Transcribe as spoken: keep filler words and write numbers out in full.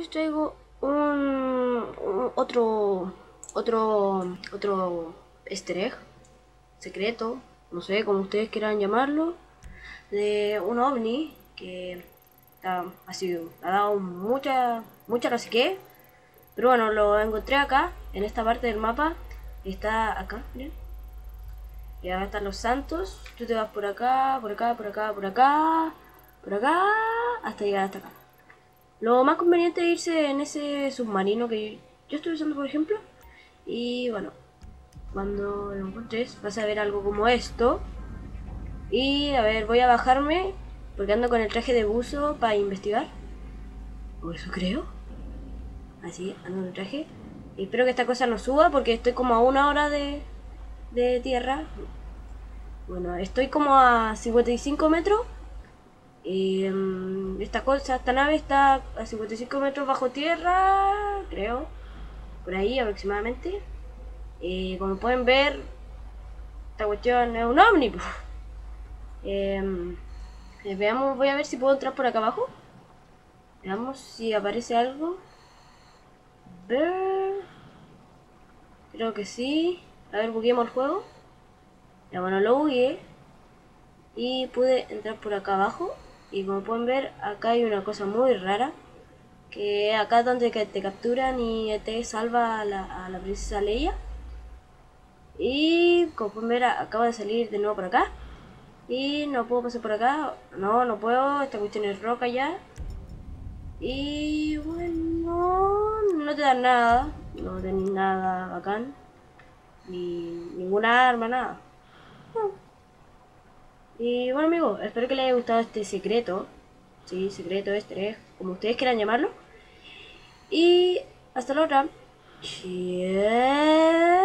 les traigo un, un otro otro otro easter egg secreto, no sé, como ustedes quieran llamarlo, de un ovni que ha, ha sido ha dado mucha mucha casique, pero bueno, lo encontré acá en esta parte del mapa. Está acá, miren. Y acá están los santos. Tú te vas por acá, por acá, por acá, por acá, por acá, hasta llegar hasta acá. Lo más conveniente es irse en ese submarino que yo estoy usando, por ejemplo. Y bueno, cuando lo encuentres vas a ver algo como esto. Y a ver, voy a bajarme porque ando con el traje de buzo para investigar. O eso creo. Así, ando en el traje. Y espero que esta cosa no suba porque estoy como a una hora de, de tierra. Bueno, estoy como a cincuenta y cinco metros. Y um, esta cosa, esta nave está a cincuenta y cinco metros bajo tierra, creo, por ahí aproximadamente. Y como pueden ver, esta cuestión es un ovni. Eh, veamos, voy a ver si puedo entrar por acá abajo. Veamos si aparece algo. Ver. Creo que sí. A ver, bugueemos el juego. Ya, bueno, lo bugueé. Y pude entrar por acá abajo. Y como pueden ver, acá hay una cosa muy rara, que acá es donde te capturan y te salva a la, a la princesa Leia. Y como pueden ver, acabo de salir de nuevo por acá. Y no puedo pasar por acá. No, no puedo. Esta cuestión es roca ya. Y bueno, no te dan nada. No tenés nada bacán. Ni ninguna arma, nada. No. Y bueno, amigos, espero que les haya gustado este secreto. Sí, secreto, este, como ustedes quieran llamarlo. Y hasta la otra. Yeah.